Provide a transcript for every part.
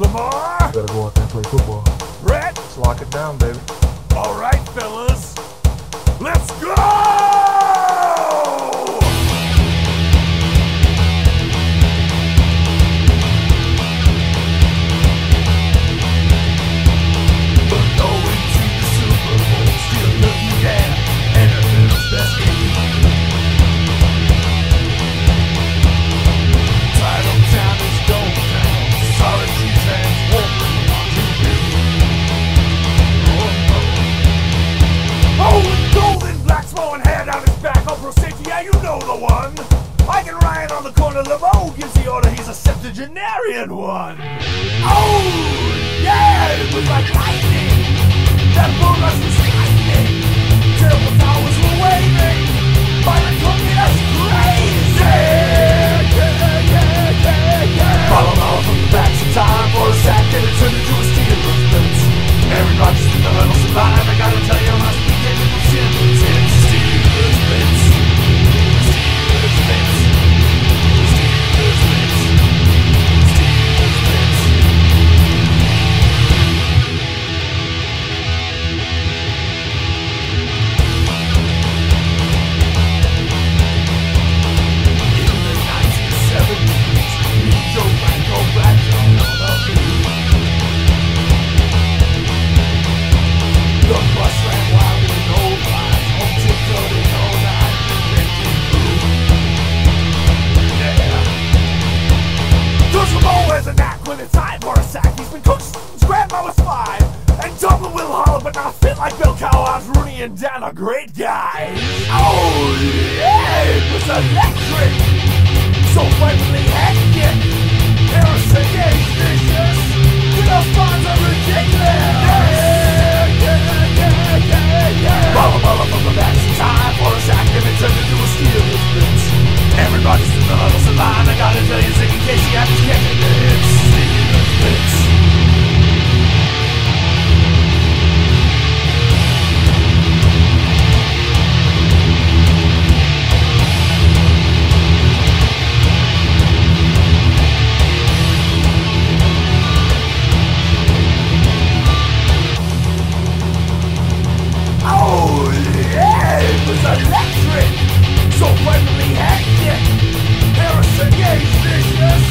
Lamar! Better go out there and play football. Brett! Let's lock it down, baby. All right, fellas. Let's go! Ike and Ryan on the corner, Lebeau gives the order, he's a septuagenarian one. Oh, yeah, it was like lightning. That bull rush was lightning. Terrible towers were waving. Fire took me, that's crazy. Yeah. Follow all from the backs of time for a sack, and it turned into a Steelers blitz. Every Rodgers in the huddle survived. I gotta tell you, I speak it with Steelers. It's Steelers blitz. Like Bill Cowher, Rooney and Dan are great guys. Oh yeah, it was electric. So frightfully hectic. Parasitic, vicious. The fans are ridiculous. Yeah. Bala from the back, time for a sack, and it turned into a Steelers blitz. Everybody's in the huddle, so line. I gotta tell you, in case you haven't checked it, it's Steelers blitz. Vicious,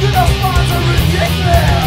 the fans are ridiculous.